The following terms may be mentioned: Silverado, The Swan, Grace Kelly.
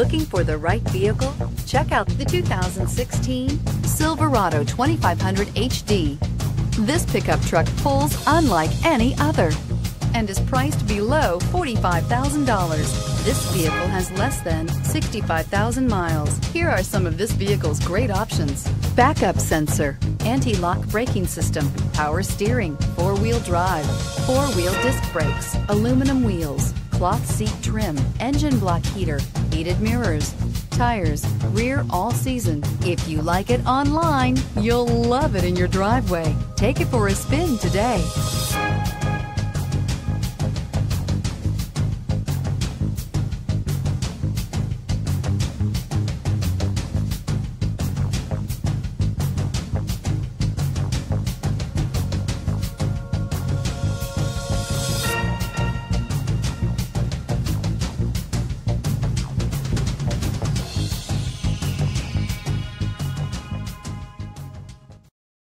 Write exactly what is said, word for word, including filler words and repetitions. Looking for the right vehicle? Check out the two thousand sixteen Silverado twenty-five hundred H D. This pickup truck pulls unlike any other and is priced below forty-five thousand dollars. This vehicle has less than sixty-five thousand miles. Here are some of this vehicle's great options: backup sensor, anti-lock braking system, power steering, four-wheel drive, four-wheel disc brakes, aluminum wheels, cloth seat trim, engine block heater, heated mirrors, tires, rear all season. If you like it online, you'll love it in your driveway. Take it for a spin today.